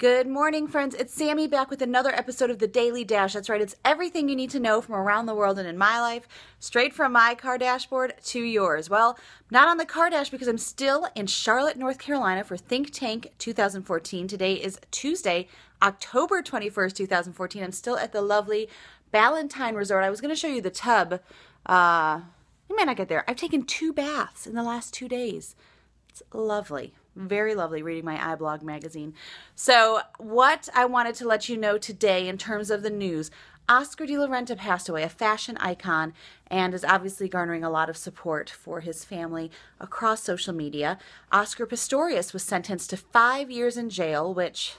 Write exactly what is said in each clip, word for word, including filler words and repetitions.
Good morning, friends. It's Sammy back with another episode of The Daily Dash. That's right. It's everything you need to know from around the world and in my life, straight from my car dashboard to yours. Well, not on the car dash because I'm still in Charlotte, North Carolina for Think Tank twenty fourteen. Today is Tuesday, October twenty-first, two thousand fourteen. I'm still at the lovely Ballantyne Resort. I was going to show you the tub. Uh, you may not get there. I've taken two baths in the last two days. It's lovely. Very lovely, reading my iBlog magazine. So what I wanted to let you know today in terms of the news, Oscar de la Renta passed away, a fashion icon, and is obviously garnering a lot of support for his family across social media. Oscar Pistorius was sentenced to five years in jail, which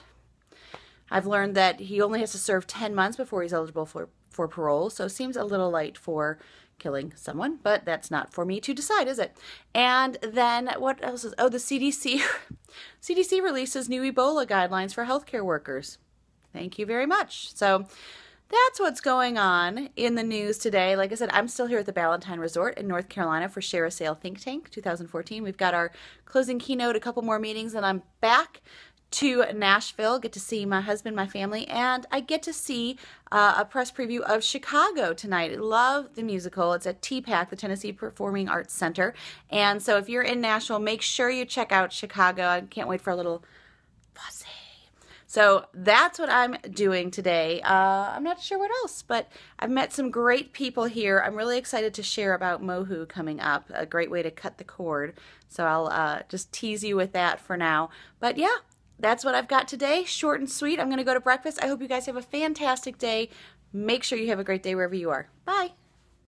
I've learned that he only has to serve ten months before he's eligible for, for parole, so it seems a little light for killing someone, but that's not for me to decide, is it? And then what else is, oh, the C D C, C D C releases new Ebola guidelines for healthcare workers. Thank you very much. So that's what's going on in the news today. Like I said, I'm still here at the Ballantyne Resort in North Carolina for Share a Sale Think Tank twenty fourteen. We've got our closing keynote, a couple more meetings, and I'm back to Nashville, get to see my husband, my family, and I get to see uh, a press preview of Chicago tonight. I love the musical. It's at T PAC, the Tennessee Performing Arts Center. And so if you're in Nashville, make sure you check out Chicago. I can't wait for a little fussy. So that's what I'm doing today. Uh, I'm not sure what else, but I've met some great people here. I'm really excited to share about Mohu coming up, a great way to cut the cord. So I'll uh, just tease you with that for now. But yeah, that's what I've got today, short and sweet. I'm going to go to breakfast. I hope you guys have a fantastic day. Make sure you have a great day wherever you are. Bye.